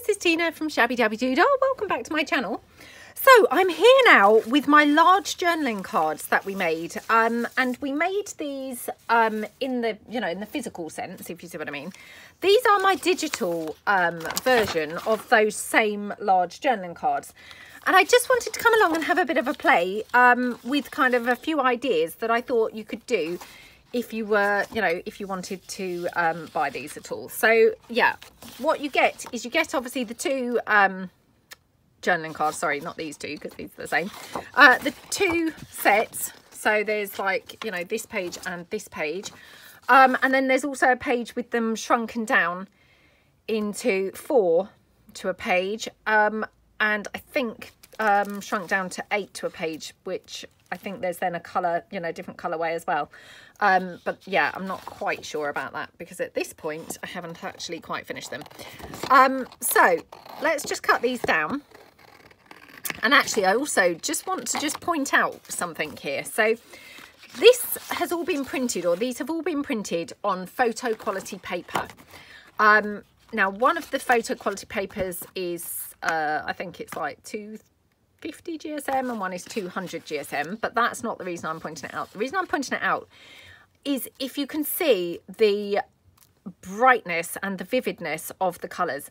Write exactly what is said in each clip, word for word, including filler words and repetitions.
guys, this is Tina from Shabby Dabby Doodah. Welcome back to my channel. So I'm here now with my large journaling cards that we made, um, and we made these um, in the you know in the physical sense, if you see what I mean. These are my digital um, version of those same large journaling cards, and I just wanted to come along and have a bit of a play um, with kind of a few ideas that I thought you could do if you were, you know, if you wanted to um, buy these at all. So yeah, what you get is you get obviously the two. Um, journaling cards, sorry, not these two, because these are the same, uh the two sets. So there's like, you know, this page and this page, um and then there's also a page with them shrunken down into four to a page, um and I think um shrunk down to eight to a page, which I think there's then a color, you know, different colorway as well, um but yeah, I'm not quite sure about that because at this point I haven't actually quite finished them. Um so let's just cut these down. And actually, I also just want to just point out something here. So this has all been printed, or these have all been printed on photo quality paper. Um, now, one of the photo quality papers is, uh, I think it's like two fifty G S M and one is two hundred G S M. But that's not the reason I'm pointing it out. The reason I'm pointing it out is if you can see the brightness and the vividness of the colours.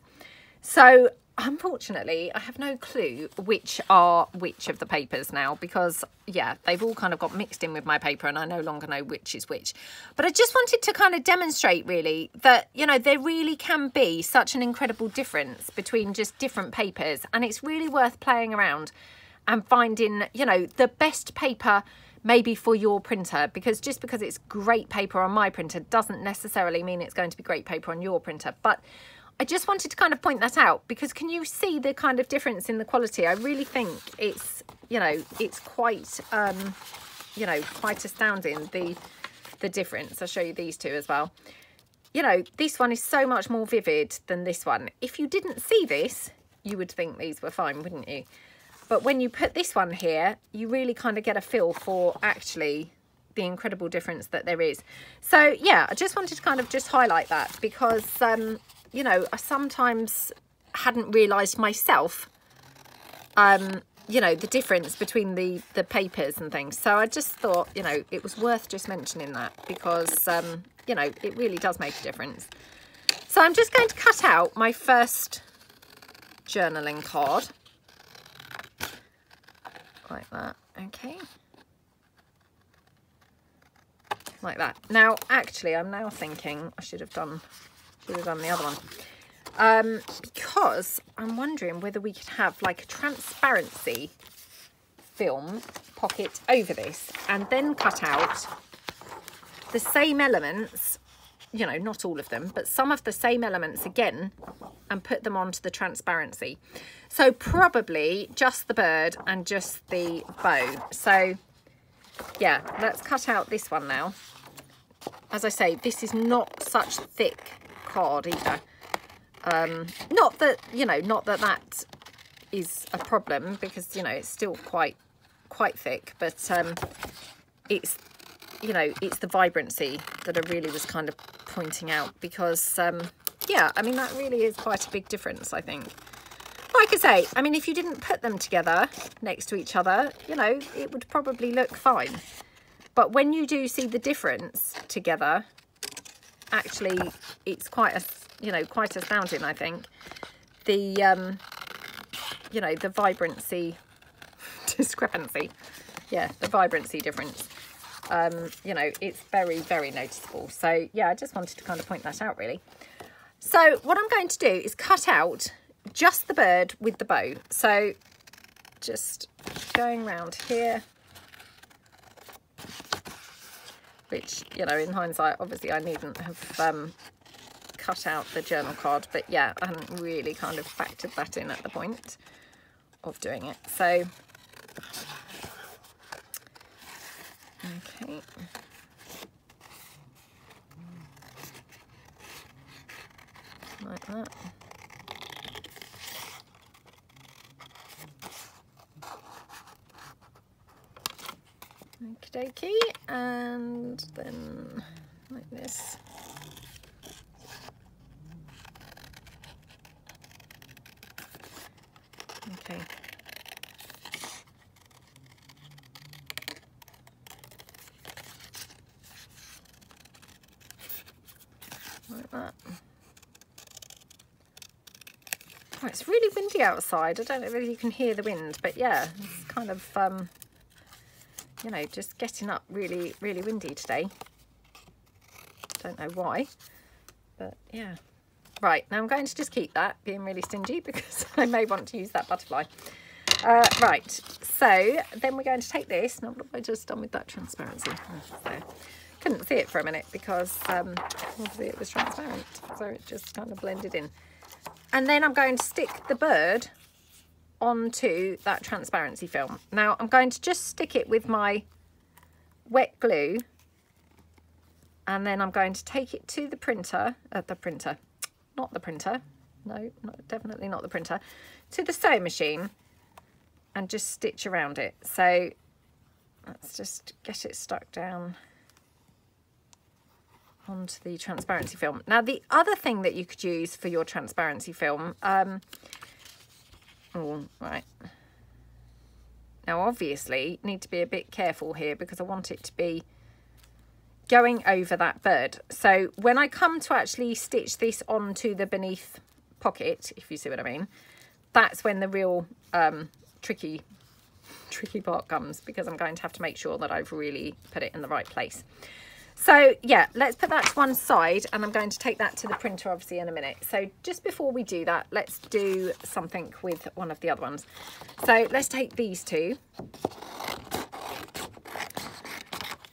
So unfortunately, I have no clue which are which of the papers now, because yeah, they've all kind of got mixed in with my paper and I no longer know which is which. But I just wanted to kind of demonstrate really that, you know, there really can be such an incredible difference between just different papers, and it's really worth playing around and finding, you know, the best paper maybe for your printer, because just because it's great paper on my printer doesn't necessarily mean it's going to be great paper on your printer. But I just wanted to kind of point that out, because can you see the kind of difference in the quality? I really think it's, you know, it's quite, um, you know, quite astounding, the, the difference. I'll show you these two as well. You know, this one is so much more vivid than this one. If you didn't see this, you would think these were fine, wouldn't you? But when you put this one here, you really kind of get a feel for actually the incredible difference that there is. So yeah, I just wanted to kind of just highlight that, because um, you know, I sometimes hadn't realised myself, um, you know, the difference between the, the papers and things. So I just thought, you know, it was worth just mentioning that, because, um, you know, it really does make a difference. So I'm just going to cut out my first journaling card. Like that, okay. Like that. Now, actually, I'm now thinking I should have done... should have done the other one, um, because I'm wondering whether we could have like a transparency film pocket over this and then cut out the same elements, you know, not all of them, but some of the same elements again and put them onto the transparency. So probably just the bird and just the bow. So yeah, let's cut out this one now. As I say, this is not such thick card either, um not that, you know, not that that is a problem, because, you know, it's still quite quite thick, but um it's, you know, it's the vibrancy that I really was kind of pointing out, because um yeah, I mean, that really is quite a big difference, I think. Like I say, I mean, if you didn't put them together next to each other, you know, it would probably look fine, but when you do see the difference together, actually it's quite a, you know, quite astounding, I think, the um you know, the vibrancy discrepancy, yeah, the vibrancy difference, um you know, it's very, very noticeable. So yeah, I just wanted to kind of point that out really. So what I'm going to do is cut out just the bird with the bow, so just going round here, which, you know, in hindsight, obviously I needn't have um, cut out the journal card, but yeah, I hadn't really kind of factored that in at the point of doing it. So, okay. Like that. Okie dokie, and then like this. Okay. Like that. Oh, it's really windy outside. I don't know whether you can hear the wind, but yeah, it's kind of, um, you know, just getting up really, really windy today. Don't know why, but yeah. Right, now I'm going to just keep that, being really stingy, because I may want to use that butterfly. Uh, right, so then we're going to take this. Now, what have I just done with that transparency? So, couldn't see it for a minute because um, obviously it was transparent, so it just kind of blended in. And then I'm going to stick the bird onto that transparency film. Now I'm going to just stick it with my wet glue, and then I'm going to take it to the printer, uh, the printer, not the printer, no, not, definitely not the printer, to the sewing machine and just stitch around it. So let's just get it stuck down onto the transparency film. Now the other thing that you could use for your transparency film, um, oh, right. Now obviously need to be a bit careful here because I want it to be going over that bird. So when I come to actually stitch this onto the beneath pocket, if you see what I mean, that's when the real um, tricky, tricky part comes, because I'm going to have to make sure that I've really put it in the right place. So yeah, let's put that to one side, and I'm going to take that to the printer obviously in a minute. So just before we do that, let's do something with one of the other ones. So let's take these two.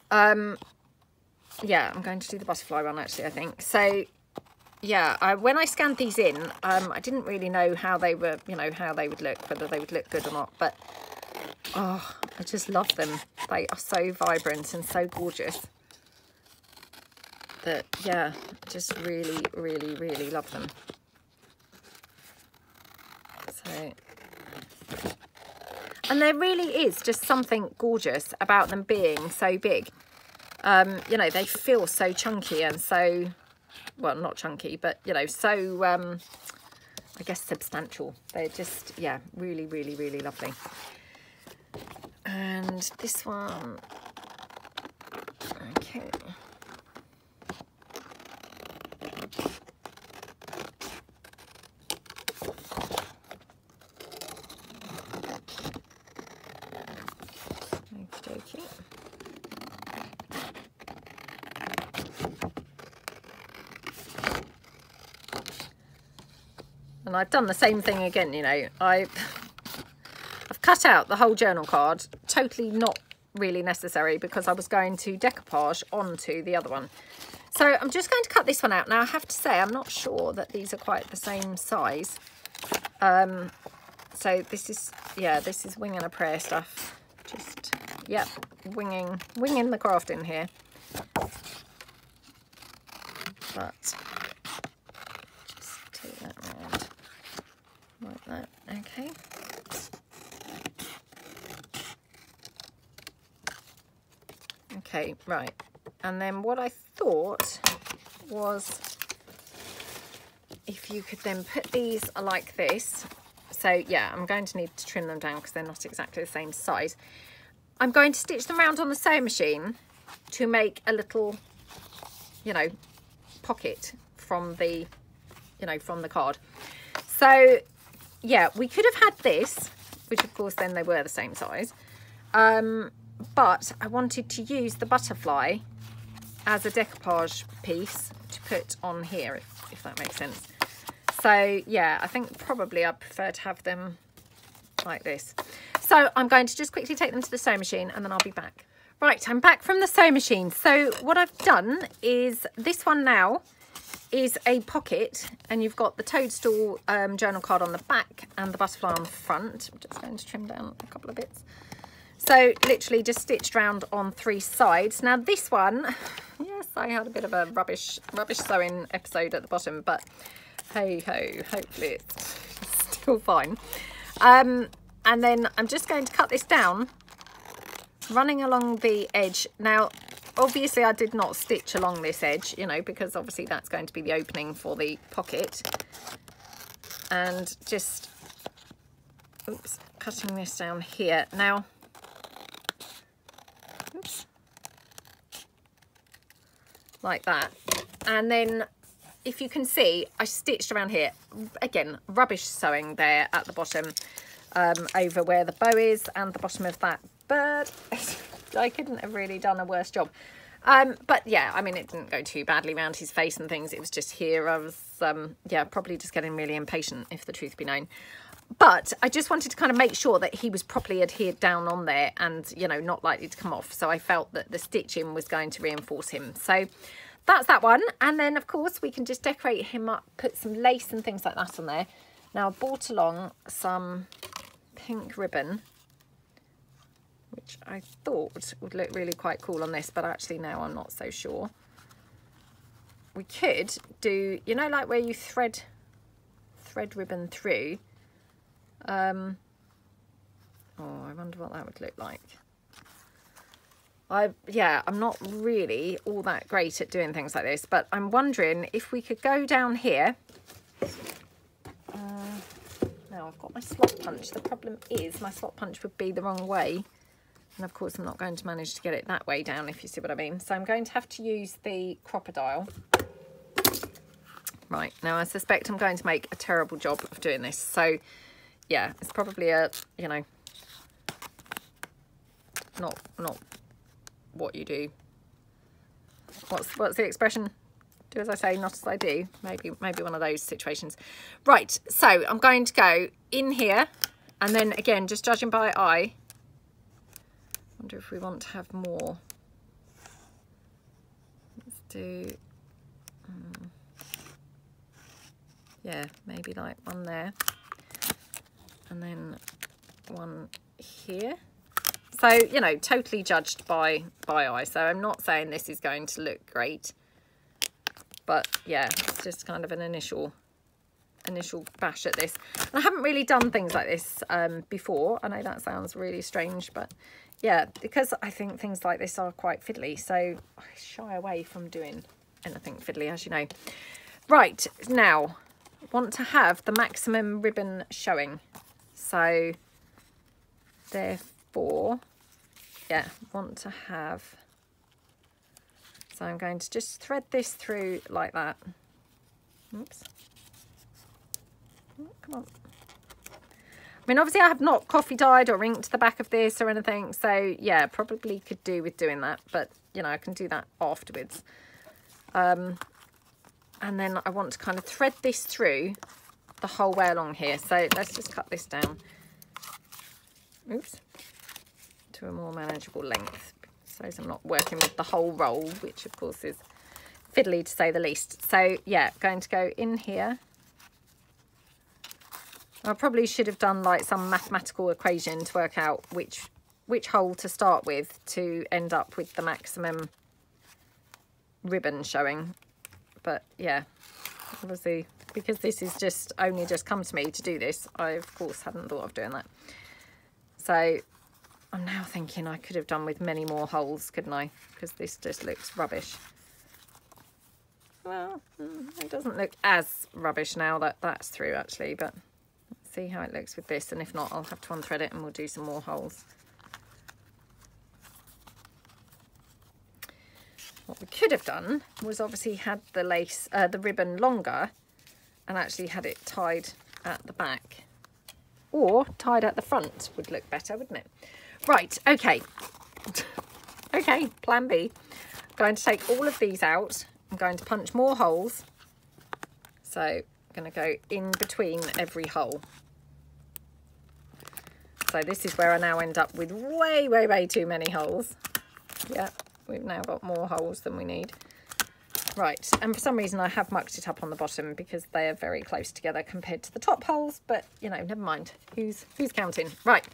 Um, yeah, I'm going to do the butterfly one actually, I think. So yeah, I, when I scanned these in, um, I didn't really know how they were, you know, how they would look, whether they would look good or not, but oh, I just love them. They are so vibrant and so gorgeous. That, yeah, just really, really, really love them. So, and there really is just something gorgeous about them being so big. Um, you know, they feel so chunky and so, well, not chunky, but, you know, so, um, I guess, substantial. They're just, yeah, really, really, really lovely. And this one, okay. And I've done the same thing again, you know. I've, I've cut out the whole journal card, totally not really necessary, because I was going to decoupage onto the other one. So I'm just going to cut this one out. Now I have to say, I'm not sure that these are quite the same size. Um, so this is, yeah, this is winging a prayer stuff. Just, yep, winging, winging the craft in here. But, just take that round. Like that, okay. Okay, right. And then what I thought was if you could then put these like this. So yeah, I'm going to need to trim them down because they're not exactly the same size. I'm going to stitch them round on the sewing machine to make a little, you know, pocket from the, you know, from the card. So yeah, we could have had this, which of course then they were the same size, um, but I wanted to use the butterfly as a decoupage piece to put on here, if, if that makes sense. So yeah, I think probably I prefer to have them like this. So I'm going to just quickly take them to the sewing machine and then I'll be back. Right, I'm back from the sewing machine. So what I've done is this one now is a pocket, and you've got the toadstool um, journal card on the back and the butterfly on the front. I'm just going to trim down a couple of bits. So literally just stitched round on three sides. Now this one, yes, I had a bit of a rubbish rubbish sewing episode at the bottom, but hey ho, hopefully it's still fine. Um, and then I'm just going to cut this down, running along the edge. Now obviously I did not stitch along this edge, you know, because obviously that's going to be the opening for the pocket. And just oops, cutting this down here. Now, oops, like that. And then if you can see, I stitched around here. Again, rubbish sewing there at the bottom, um, over where the bow is and the bottom of that bird. I couldn't have really done a worse job. Um, but yeah, I mean, it didn't go too badly around his face and things. It was just here. I was, um, yeah, probably just getting really impatient, if the truth be known. But I just wanted to kind of make sure that he was properly adhered down on there and, you know, not likely to come off. So I felt that the stitching was going to reinforce him. So that's that one. And then, of course, we can just decorate him up, put some lace and things like that on there. Now, I brought along some pink ribbon, which I thought would look really quite cool on this, but actually now I'm not so sure. We could do, you know, like where you thread thread ribbon through. Um, oh, I wonder what that would look like. I, yeah, I'm not really all that great at doing things like this, but I'm wondering if we could go down here. Uh, now I've got my slot punch. The problem is my slot punch would be the wrong way. And of course, I'm not going to manage to get it that way down, if you see what I mean. So I'm going to have to use the crocodile. Right, now I suspect I'm going to make a terrible job of doing this. So yeah, it's probably a, you know, not, not what you do. What's, what's the expression? Do as I say, not as I do. Maybe, maybe one of those situations. Right, so I'm going to go in here. And then again, just judging by eye, I wonder if we want to have more. Let's do, um, yeah, maybe like one there and then one here. So, you know, totally judged by, by eye. So I'm not saying this is going to look great, but yeah, it's just kind of an initial initial bash at this. And I haven't really done things like this um, before. I know that sounds really strange, but yeah, because I think things like this are quite fiddly, so I shy away from doing anything fiddly, as you know. Right, now, want to have the maximum ribbon showing. So, therefore, yeah, want to have... So I'm going to just thread this through like that. Oops. Oh, come on. I mean, obviously I have not coffee dyed or inked the back of this or anything. So yeah, probably could do with doing that, but you know, I can do that afterwards. Um, and then I want to kind of thread this through the whole way along here. So let's just cut this down. Oops. To a more manageable length. So I'm not working with the whole roll, which of course is fiddly to say the least. So yeah, going to go in here. I probably should have done like some mathematical equation to work out which which hole to start with to end up with the maximum ribbon showing. But yeah, obviously, because this is just only just come to me to do this, I of course hadn't thought of doing that. So I'm now thinking I could have done with many more holes, couldn't I? Because this just looks rubbish. Well, it doesn't look as rubbish now that that's through actually, but... see how it looks with this, and if not, I'll have to unthread it and we'll do some more holes. What we could have done was obviously had the lace, uh, the ribbon longer, and actually had it tied at the back, or tied at the front would look better, wouldn't it? Right, okay. Okay, plan B. I'm going to take all of these out. I'm going to punch more holes. So I'm going to go in between every hole. So this is where I now end up with way, way, way too many holes. Yeah, we've now got more holes than we need. Right, and for some reason I have mucked it up on the bottom because they are very close together compared to the top holes, but, you know, never mind. Who's, who's counting? Right.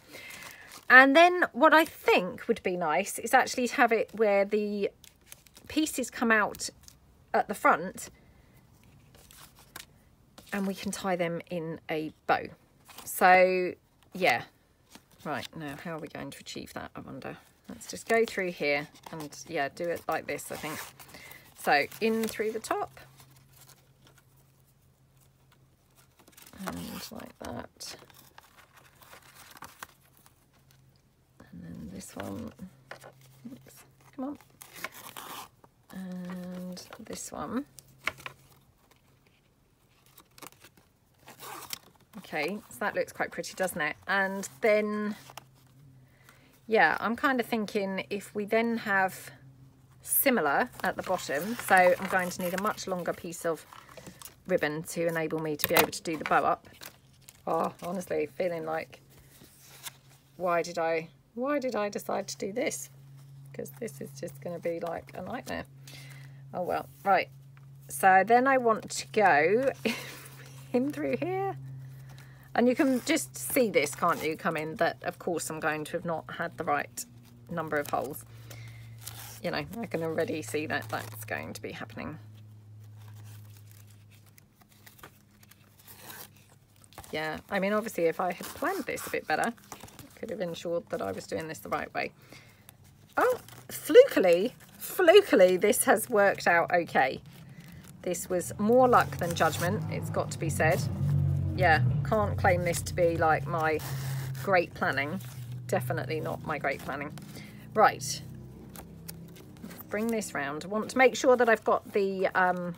And then what I think would be nice is actually to have it where the pieces come out at the front and we can tie them in a bow. So, yeah. Right, now how are we going to achieve that, I wonder? Let's just go through here and, yeah, do it like this, I think. So, in through the top. And like that. this one, oops, come on, and this one. Okay, so that looks quite pretty, doesn't it? And then, yeah, I'm kind of thinking if we then have similar at the bottom, so I'm going to need a much longer piece of ribbon to enable me to be able to do the bow up. Oh, honestly, feeling like, why did I, why did I decide to do this? Because this is just going to be like a nightmare. Oh well, right. So then I want to go in through here. And you can just see this, can't you, coming, that of course I'm going to have not had the right number of holes. You know, I can already see that that's going to be happening. Yeah, I mean, obviously if I had planned this a bit better, I could have ensured that I was doing this the right way. Oh, flukily, flukily, this has worked out okay. This was more luck than judgment, it's got to be said. Yeah, can't claim this to be like my great planning. Definitely not my great planning. Right, let's bring this round. I want to make sure that I've got the, um,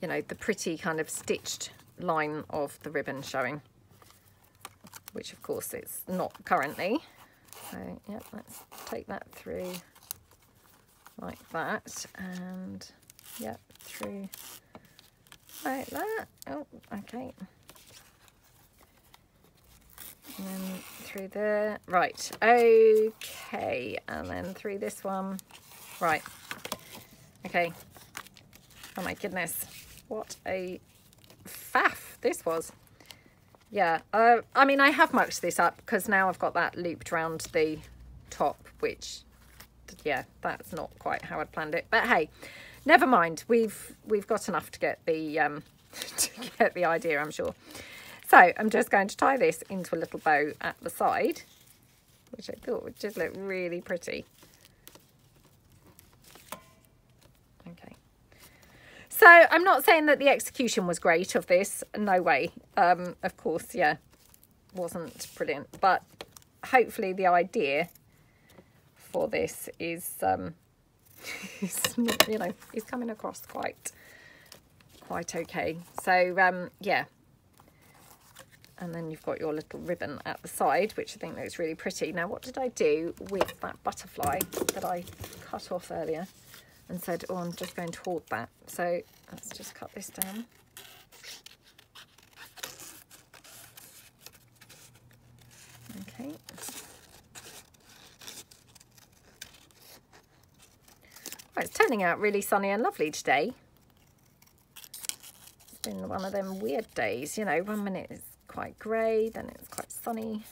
you know, the pretty kind of stitched line of the ribbon showing, which of course it's not currently. So yeah, let's take that through like that, and yeah, through. Like that. Oh, okay. And then through there. Right. Okay. And then through this one. Right. Okay. Oh my goodness. What a faff this was. Yeah. Uh, I mean, I have mucked this up because now I've got that looped round the top, which, yeah, that's not quite how I'd planned it. But hey. Never mind, we've we've got enough to get the um, to get the idea, I'm sure. So I'm just going to tie this into a little bow at the side, which I thought would just look really pretty. Okay. So I'm not saying that the execution was great of this, no way. Um, of course, yeah, wasn't brilliant, but hopefully the idea for this is. Um, It's not, you know, it's coming across quite quite okay. So um yeah, and then you've got your little ribbon at the side, which I think looks really pretty. Now what did I do with that butterfly that I cut off earlier and said, oh, I'm just going to hoard that? So let's just cut this down. Okay. Well, it's turning out really sunny and lovely today. It's been one of them weird days, you know, one minute it's quite grey, then it's quite sunny.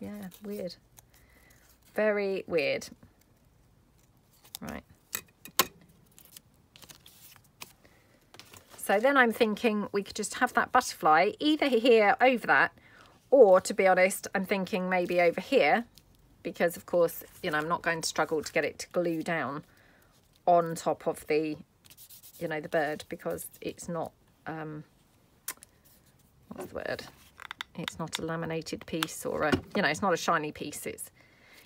Yeah, weird. Very weird. Right. So then I'm thinking we could just have that butterfly either here over that, or to be honest, I'm thinking maybe over here. Because of course, you know, I'm not going to struggle to get it to glue down on top of the, you know, the bird, because it's not, um, what's the word? It's not a laminated piece or a, you know, it's not a shiny piece. It's,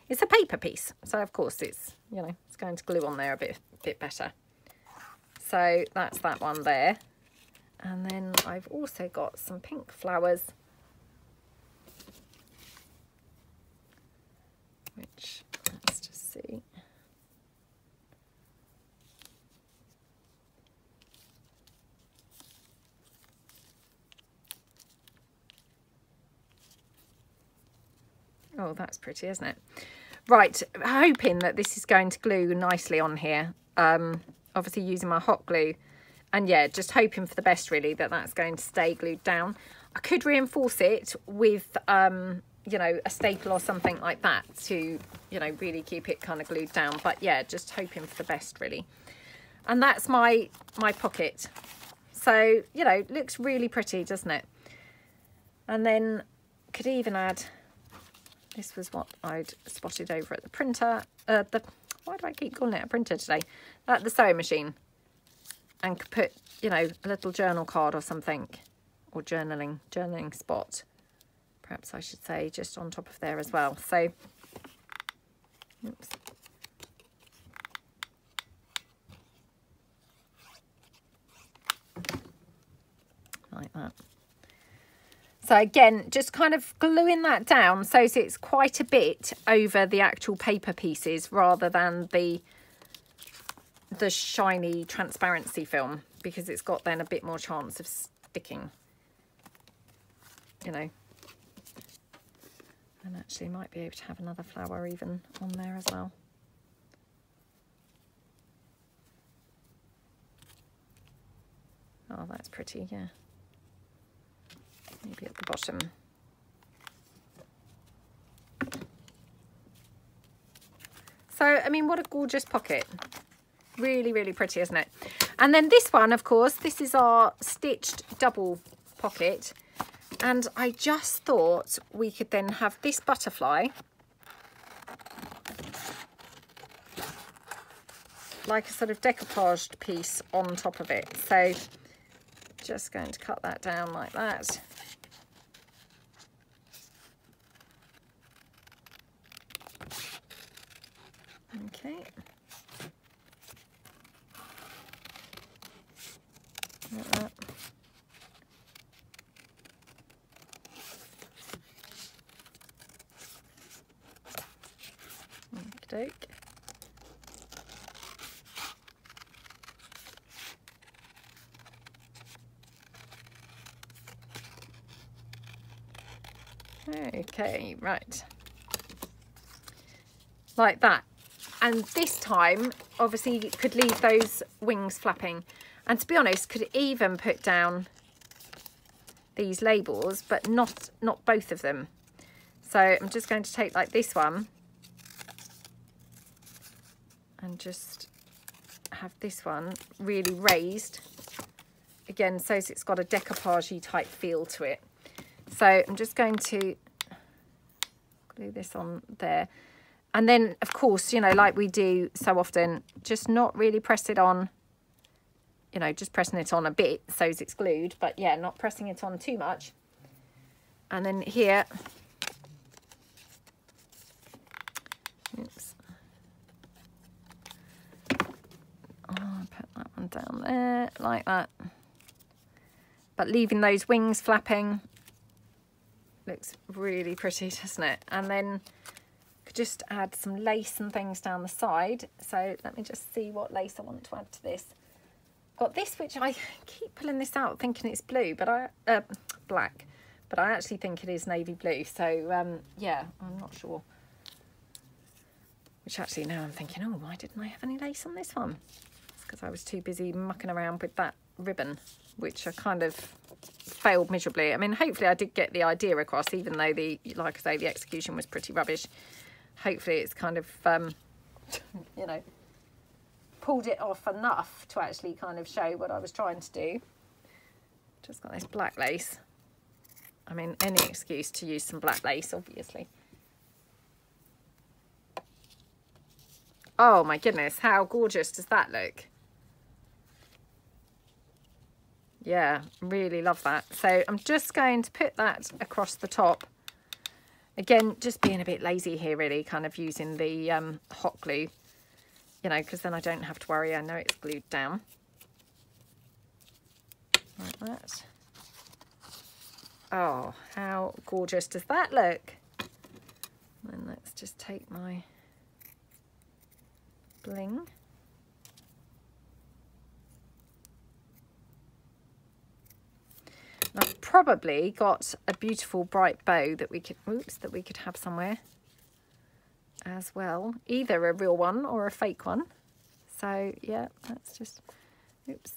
it's a paper piece. So of course it's, you know, it's going to glue on there a bit, bit better. So that's that one there. And then I've also got some pink flowers. Which, let's just see. Oh, that's pretty, isn't it? Right, hoping that this is going to glue nicely on here. Um, obviously using my hot glue. And yeah, just hoping for the best, really, that that's going to stay glued down. I could reinforce it with... Um, you know, a staple or something like that to, you know, really keep it kind of glued down. But yeah, just hoping for the best, really. And that's my my pocket. So, you know, looks really pretty, doesn't it? And then could even add, this was what I'd spotted over at the printer, uh, the, why do I keep calling it a printer today? At the sewing machine. And could put, you know, a little journal card or something, or journaling, journaling spot. perhaps I should say, just on top of there as well. So, oops. Like that. So again, just kind of gluing that down so it's quite a bit over the actual paper pieces rather than the the shiny transparency film, because it's got then a bit more chance of sticking, you know. And actually might be able to have another flower even on there as well. Oh, that's pretty, yeah. Maybe at the bottom. So, I mean, what a gorgeous pocket. Really, really pretty, isn't it? And then this one, of course, this is our stitched double pocket. And I just thought we could then have this butterfly, like a sort of decoupaged piece on top of it. So just going to cut that down like that. Okay. Like that. Okey-doke. Okay, right, like that. And this time, obviously, you could leave those wings flapping, and to be honest, could even put down these labels, but not not both of them. So I'm just going to take like this one and just have this one really raised again, so it's got a decoupage-y type feel to it. So I'm just going to glue this on there. And then, of course, you know, like we do so often, just not really press it on, you know, just pressing it on a bit so it's glued, but yeah, not pressing it on too much. And then here, oops, I'll put that one down there like that. But leaving those wings flapping. Looks really pretty, doesn't it? And then could just add some lace and things down the side. So let me just see what lace I want to add to this. Got this, which I keep pulling this out thinking it's blue, but I uh, black, but I actually think it is navy blue. So um, yeah, I'm not sure. Which actually now I'm thinking, oh, why didn't I have any lace on this one? It's because I was too busy mucking around with that ribbon, which I kind of failed miserably. I mean, hopefully I did get the idea across, even though the, like I say, the execution was pretty rubbish. Hopefully it's kind of, um, you know, pulled it off enough to actually kind of show what I was trying to do. Just got this black lace. I mean, any excuse to use some black lace, obviously. Oh my goodness, how gorgeous does that look? Yeah, really love that. So I'm just going to put that across the top. Again, just being a bit lazy here, really, kind of using the um, hot glue, you know, because then I don't have to worry. I know it's glued down. Like that. Oh, how gorgeous does that look? And let's just take my bling. I've probably got a beautiful bright bow that we could, oops, that we could have somewhere as well, either a real one or a fake one. So yeah, let's just, oops,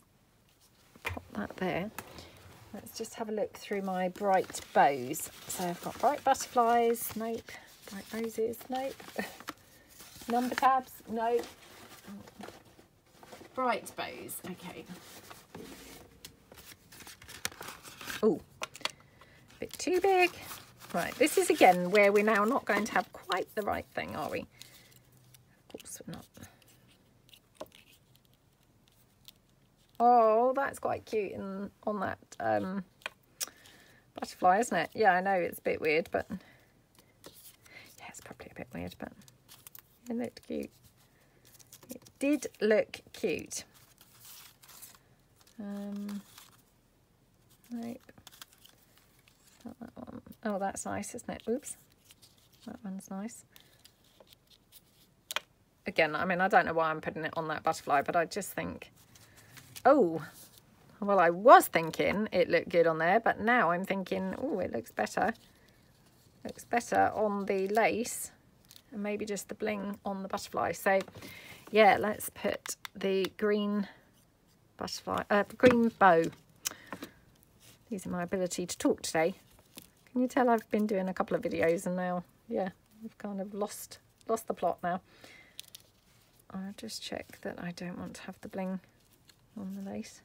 pop that there. Let's just have a look through my bright bows. So I've got bright butterflies, nope. Bright roses, nope. Number tabs, nope. Bright bows, okay. Oh, a bit too big. Right, this is again where we're now not going to have quite the right thing, are we? Of course we're not. Oh, that's quite cute in, on that um, butterfly, isn't it? Yeah, I know it's a bit weird, but yeah, it's probably a bit weird, but it looked cute. It did look cute. Um, nope. Not that one. Oh, that's nice, isn't it? Oops. That one's nice. Again, I mean, I don't know why I'm putting it on that butterfly, but I just think, oh, well, I was thinking it looked good on there, but now I'm thinking, oh, it looks better. Looks better on the lace and maybe just the bling on the butterfly. So, yeah, let's put the green butterfly, uh, green bow. Using my ability to talk today. Can you tell I've been doing a couple of videos and now, yeah, I've kind of lost lost the plot now. I'll just check that I don't want to have the bling on the lace.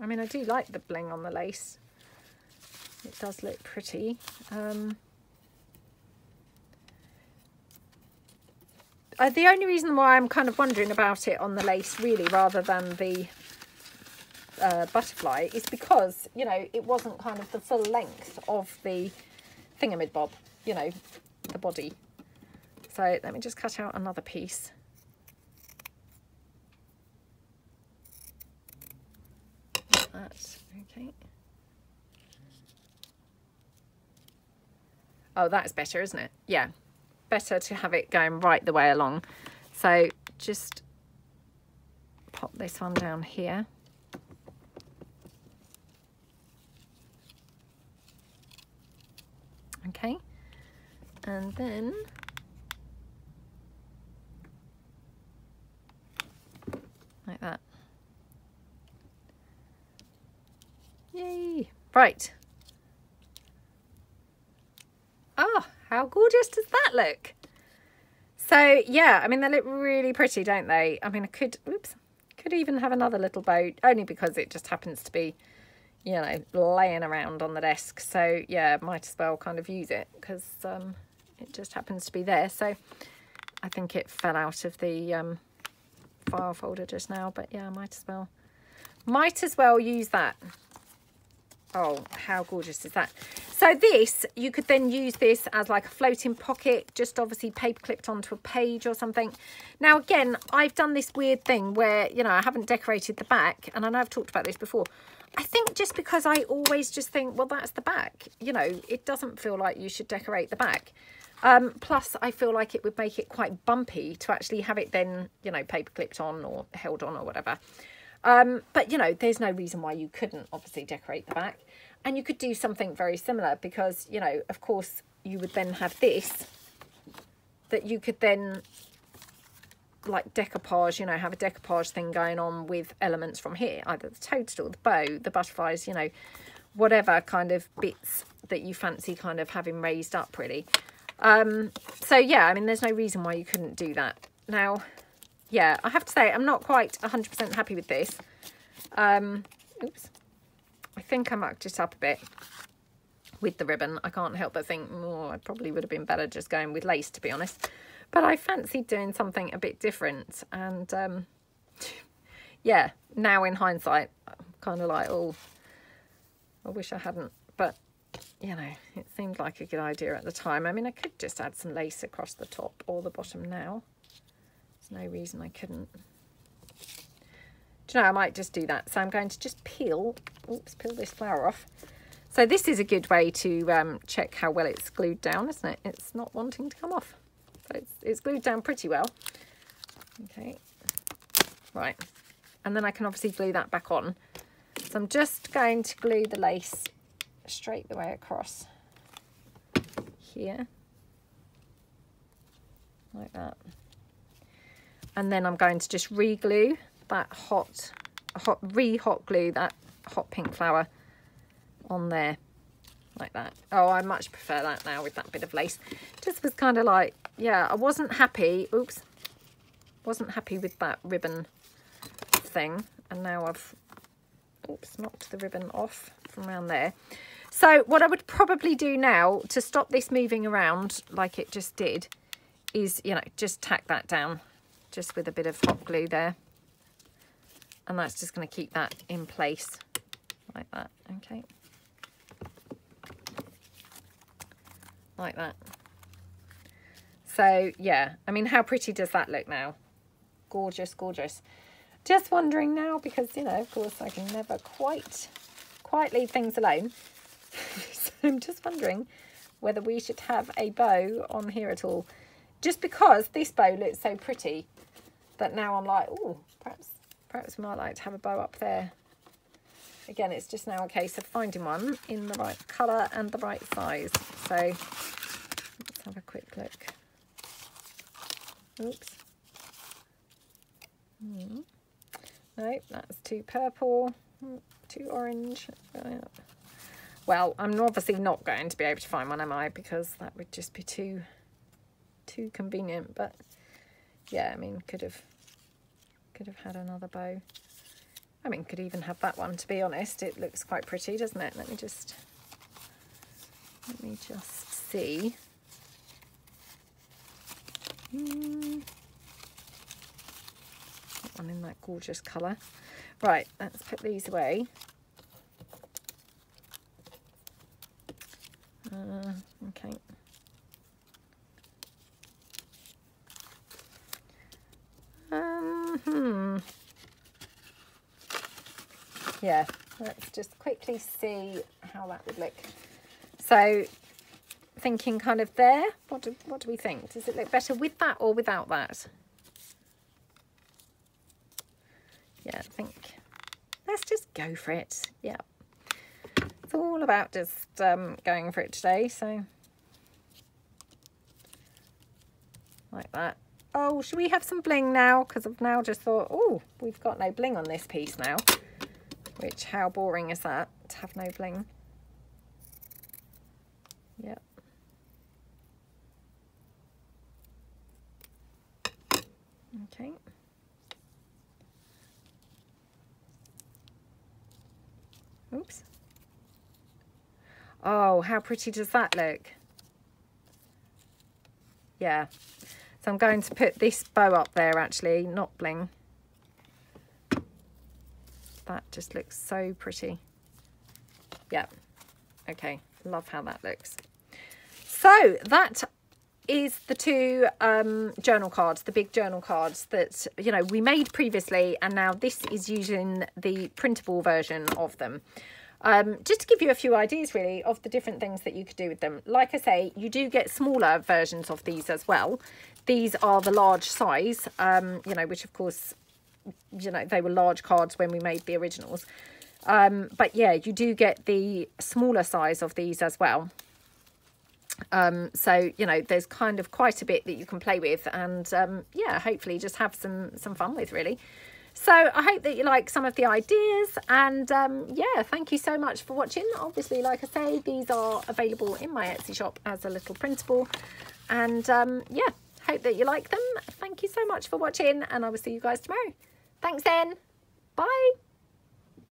I mean, I do like the bling on the lace. It does look pretty. Um, uh, the only reason why I'm kind of wondering about it on the lace, really, rather than the uh, butterfly, is because, you know, it wasn't kind of the full length of the thingamabob, you know, the body. So let me just cut out another piece. That's okay. Oh, that's better, isn't it? Yeah, better to have it going right the way along. So just pop this one down here. Okay, and then like that. Yay! Right. Oh, how gorgeous does that look? So yeah, I mean, they look really pretty, don't they? I mean, I could, oops, could even have another little bow, only because it just happens to be, you know, laying around on the desk. So yeah, might as well kind of use it because um, it just happens to be there. So I think it fell out of the um, file folder just now, but yeah, might as well, might as well use that. Oh, how gorgeous is that? So this, you could then use this as like a floating pocket, just obviously paper clipped onto a page or something. Now, again, I've done this weird thing where, you know, I haven't decorated the back. And I know I've talked about this before. I think just because I always just think, well, that's the back. You know, it doesn't feel like you should decorate the back. Um, plus, I feel like it would make it quite bumpy to actually have it then, you know, paper clipped on or held on or whatever. Um, but, you know, there's no reason why you couldn't obviously decorate the back. And you could do something very similar because, you know, of course, you would then have this that you could then, like, decoupage, you know, have a decoupage thing going on with elements from here, either the toadstool, the bow, the butterflies, you know, whatever kind of bits that you fancy kind of having raised up, really. Um, so, yeah, I mean, there's no reason why you couldn't do that. Now, yeah, I have to say, I'm not quite one hundred percent happy with this. Um, oops. I think I mucked it up a bit with the ribbon. I can't help but think, oh, I probably would have been better just going with lace, to be honest. But I fancied doing something a bit different. And, um, yeah, now in hindsight, I'm kind of like, oh, I wish I hadn't. But, you know, it seemed like a good idea at the time. I mean, I could just add some lace across the top or the bottom now. No reason I couldn't. Do you know, I might just do that. So I'm going to just peel, oops, peel this flower off. So this is a good way to um, check how well it's glued down, isn't it? It's not wanting to come off. So it's, it's glued down pretty well. Okay, right. And then I can obviously glue that back on. So I'm just going to glue the lace straight the way across here, like that. And then I'm going to just re-glue that hot, hot, re-hot glue that hot pink flower on there, like that. Oh, I much prefer that now with that bit of lace. Just was kind of like, yeah, I wasn't happy. Oops, wasn't happy with that ribbon thing. And now I've, oops, knocked the ribbon off from around there. So what I would probably do now to stop this moving around like it just did is, you know, just tack that down. Just with a bit of hot glue there, and that's just going to keep that in place like that, okay, like that. So yeah, I mean, how pretty does that look now? Gorgeous, gorgeous. Just wondering now, because, you know, of course I can never quite quite leave things alone. So I'm just wondering whether we should have a bow on here at all, just because this bow looks so pretty that now I'm like, oh, perhaps perhaps we might like to have a bow up there. Again, it's just now a case of finding one in the right colour and the right size. So let's have a quick look. Oops. Mm. Nope, that's too purple, too orange. Well, I'm obviously not going to be able to find one, am I? Because that would just be too, too convenient. But yeah, I mean, could have, could have had another bow. I mean, could even have that one, to be honest. It looks quite pretty, doesn't it? Let me just, let me just see. Mm. That one in that gorgeous colour. Right, let's put these away. Uh, okay. Um, hmm. Yeah, let's just quickly see how that would look. So, thinking kind of there, what do, what do we think? Does it look better with that or without that? Yeah, I think let's just go for it. Yeah, it's all about just um, going for it today. So, like that. Oh, should we have some bling now? Because I've now just thought, oh, we've got no bling on this piece now. Which, how boring is that, to have no bling? Yep. Okay. Oops. Oh, how pretty does that look? Yeah. So I'm going to put this bow up there, actually, not bling. That just looks so pretty. Yeah, okay, love how that looks. So that is the two um, journal cards, the big journal cards that, you know, we made previously, and now this is using the printable version of them. Um, just to give you a few ideas, really, of the different things that you could do with them. Like I say, you do get smaller versions of these as well. These are the large size, um, you know, which of course, you know, they were large cards when we made the originals, um but yeah, you do get the smaller size of these as well, um so, you know, there's kind of quite a bit that you can play with, and um yeah, hopefully just have some some fun with, really. So I hope that you like some of the ideas, and um yeah, thank you so much for watching. Obviously, like I say, these are available in my Etsy shop as a little printable, and um yeah, hope that you like them. Thank you so much for watching, and I will see you guys tomorrow. Thanks then. Bye.